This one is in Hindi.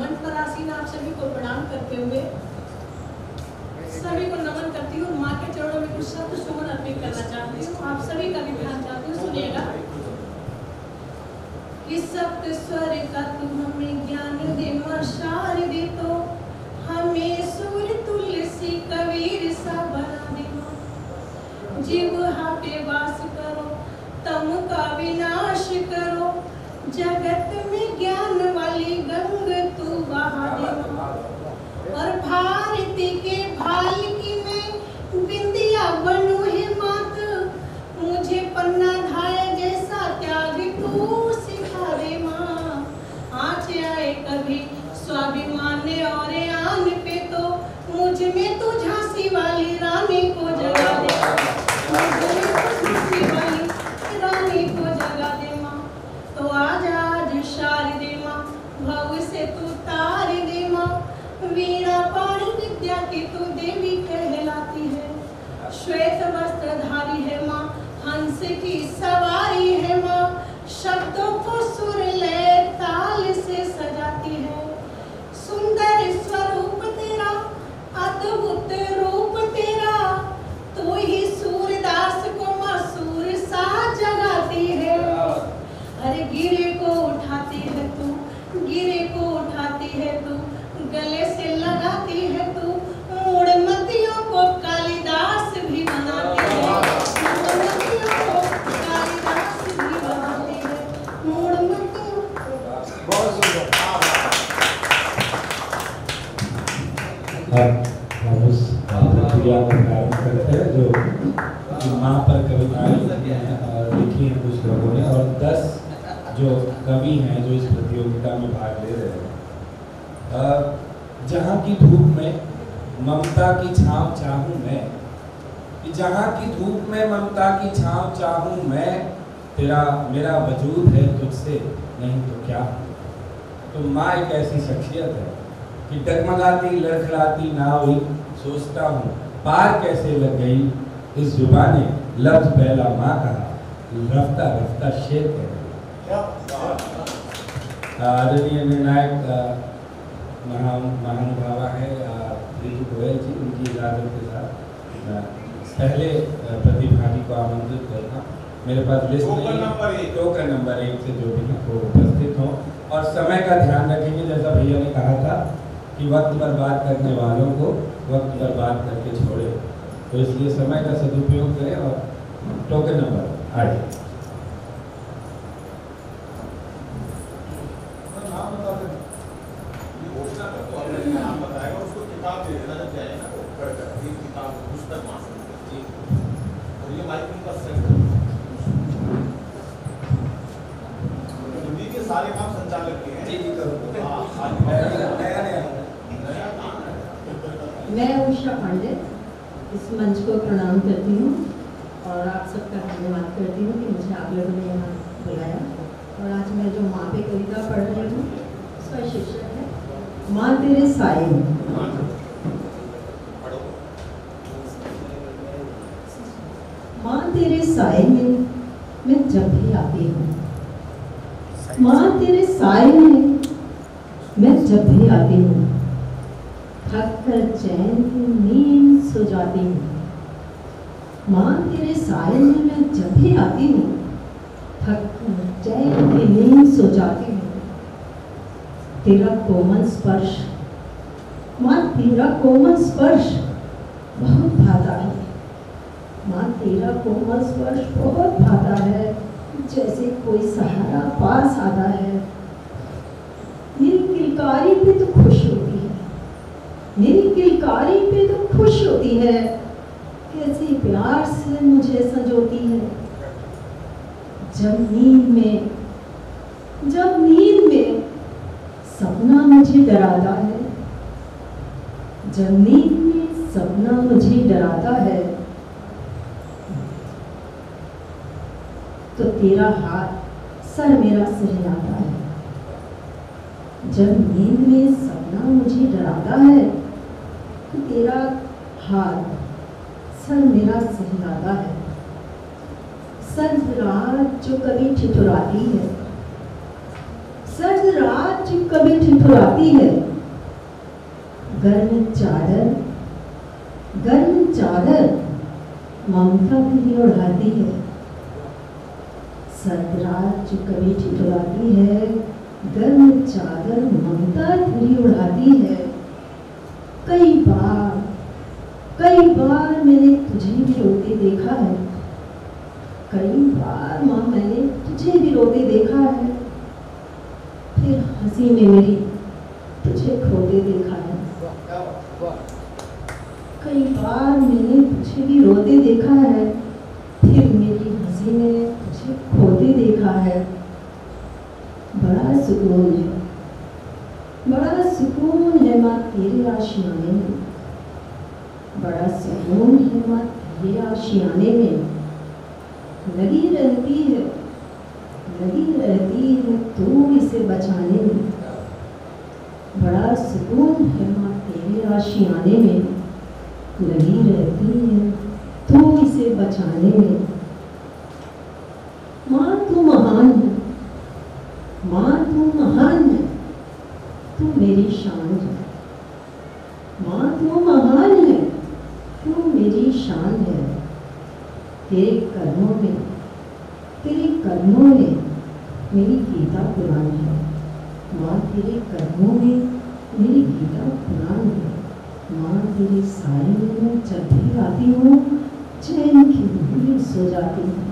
मंच पर आसीन आप सभी को प्रणाम करते हुए सभी को नमन करती हूँ। माँ के चरणों में कुछ शब्द सुमन अर्पित करना चाहती हूँ, आप सभी का विधान चाहती हूँ, सुनिएगा। इस सप्त स्वर का तुम हमें ज्ञान दे माँ शारदे, तो हमें सूर तुलसी कबीर सा बना दे माँ। जीव हाँ पे वास करो तम का विनाश करो, जगत में ज्ञान वाली गंग तू बहा दे माँ। और भारती के भाल की मैं बिंदिया बनू है मात, मुझे पन्ना धाय जैसा त्याग तू सिखा दे माँ। आँच आए कभी स्वाभिमान और आन पे, तो मुझ में तू झांसी वाली रानी को जगा दे, झांसी वाली रानी को जगा दे माँ। तो आज आज शारदे माँ, भव से तू तार दे माँ, वीणा पाणी विद्या की तू देवी कहलाती है। श्वेत वस्त्र धारी है माँ, हंस की सवारी है माँ, शब्दों को सुर लय ताल से सजाती है। सुंदर स्वरूप तेरा, अद्भुत रूप तेरा, तू ही सूरदास को माँ सूर सा जगाती है। अरे गिरे को उठाती है तू, गिरे को उठाती है तू, गले से लगाती है तू, मूढ़मतियों को कालिदास भी बनाती है, मूढ़मतियों को कालिदास भी बनाती है, मूढ़मतियों। बहुत सुंदर। हम उस प्रक्रिया को प्रारंभ करते हैं जो माँ पर कविताएं लिखी हैं कुछ लोगों ने, और 10 जो कवि हैं जो इस प्रतियोगिता में भाग ले रहे हैं। जहाँ की धूप में ममता की छाँव चाहूँ मैं, जहाँ की धूप में ममता की छाँव चाहूँ मैं, तेरा मेरा वजूद है तुझसे नहीं तो क्या। तो माँ एक ऐसी शख्सियत है कि डगमगाती लड़खड़ाती नाव ही सोचता हूँ पार कैसे लग गई, इस जुबाने लफ्ज पहला माँ कहा, रफ्ता रफ्ता शेर कह गई। आदरणीय निर्णायक महानुभाव है दिलीप गोयल जी, उनकी इजाजत के साथ पहले प्रतिभागी को आमंत्रित करना। मेरे पास लिस्ट नहीं, टोकन नंबर 1 से जो भी लोग उपस्थित हों, और समय का ध्यान रखेंगे। जैसा भैया ने कहा था कि वक्त पर बात करने वालों को वक्त पर बात करके छोड़े, तो इसलिए समय का सदुपयोग करें। और टोकन नंबर 8 तेरा कोमल स्पर्श माँ, तेरा कोमल स्पर्श बहुत भाता है माँ, तेरा कोमल स्पर्श बहुत भाता है, जैसे कोई सहारा पास आता है। मेरी किलकारी पे तो खुश होती है, मेरी किलकारी पे तो खुश होती है, कैसे प्यार से मुझे संजोती है। जब नींद में सपना मुझे डराता है, जमीन में सपना मुझे डराता है, तो तेरा हाथ सर मेरा सहलाता है। जमीन में सपना मुझे डराता है, तो तेरा हाथ सर मेरा सहलाता है। सर रात जो कभी ठिठुराती है, सर्द रात जो कभी ठिठुराती है, गर्म चादर ममता की ओढ़ाती है। सर्द रात जो कभी ठिठुराती है, गर्म चादर ममता की ओढ़ाती है। कई बार मैंने तुझे भी रोते देखा है, कई बार माँ मैंने तुझे भी रोते देखा है, फिर हंसी में मेरी तुझे खोते देखा है। कई बार मैंने तुझे भी रोते देखा है, फिर मेरी हंसी में तुझे खोते देखा है। बड़ा सुकून है माँ तेरे आशियाने में, बड़ा सुकून है माँ तेरे आशियाने में। लगी रहती है तू इसे बचाने में। बड़ा सुकून है माँ तेरे आशियाने में, लगी रहती है तू इसे बचाने में। माँ तू महान है, तू मेरी शान है। माँ तू महान है, तू मेरी शान है। तेरे कर्मों में मेरी गीता कुरान है। माँ तेरे कर्मों में मेरी गीता कुरान है। माँ तेरे साए में मैं जब भी आती हूँ, चैन की नींद सो जाती हूँ।